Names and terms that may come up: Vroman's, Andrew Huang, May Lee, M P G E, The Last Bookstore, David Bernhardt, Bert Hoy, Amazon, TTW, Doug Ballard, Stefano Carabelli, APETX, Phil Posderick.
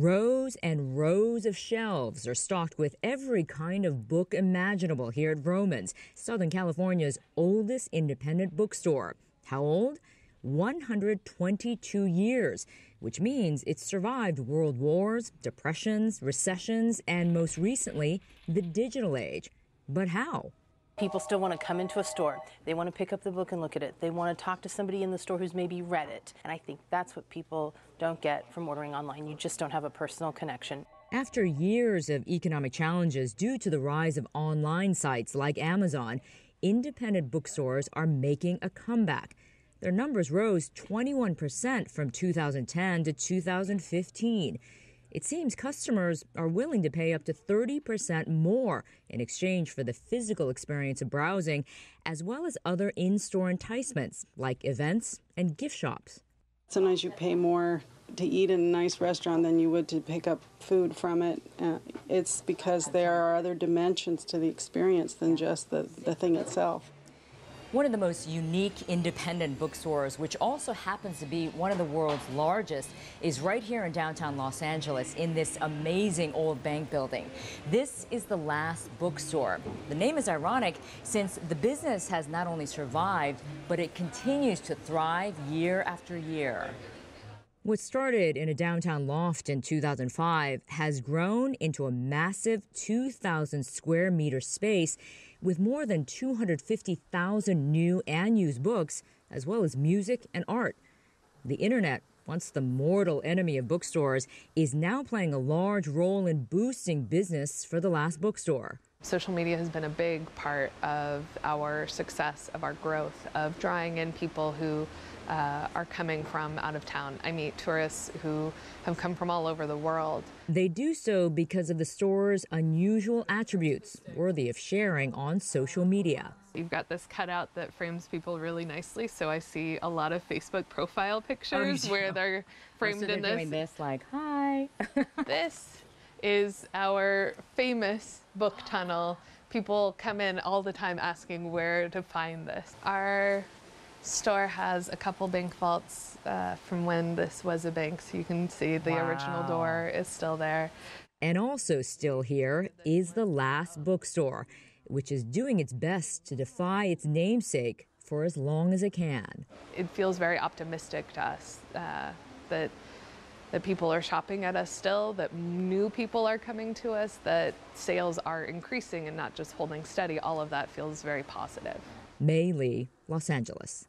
Rows and rows of shelves are stocked with every kind of book imaginable here at Vroman's, Southern California's oldest independent bookstore. How old? 122 years, which means it survived world wars, depressions, recessions, and most recently, the digital age. But how? People still want to come into a store. They want to pick up the book and look at it. They want to talk to somebody in the store who's maybe read it. And I think that's what people don't get from ordering online. You just don't have a personal connection. After years of economic challenges due to the rise of online sites like Amazon, independent bookstores are making a comeback. Their numbers rose 21% from 2010 to 2015. It seems customers are willing to pay up to 30% more in exchange for the physical experience of browsing, as well as other in-store enticements like events and gift shops. Sometimes you pay more to eat in a nice restaurant than you would to pick up food from it. It's because there are other dimensions to the experience than just the thing itself. One of the most unique independent bookstores, which also happens to be one of the world's largest, is right here in downtown Los Angeles in this amazing old bank building. This is The Last Bookstore. The name is ironic since the business has not only survived, but it continues to thrive year after year. What started in a downtown loft in 2005 has grown into a massive 2,000 square meter space with more than 250,000 new and used books, as well as music and art. The internet, once the mortal enemy of bookstores, is now playing a large role in boosting business for The Last Bookstore. Social media has been a big part of our success, of our growth, of drawing in people who are coming from out of town. I meet tourists who have come from all over the world. They do so because of the store's unusual attributes, worthy of sharing on social media. You've got this cutout that frames people really nicely, so I see a lot of Facebook profile pictures where they're framed in this. Doing this, like, hi. This is our famous book tunnel. People come in all the time asking where to find this. Our store has a couple bank vaults from when this was a bank, so you can see the original door is still there. And also still here is The Last Bookstore, which is doing its best to defy its namesake for as long as it can. It feels very optimistic to us that people are shopping at us still, that new people are coming to us, that sales are increasing and not just holding steady. All of that feels very positive. May Lee, Los Angeles.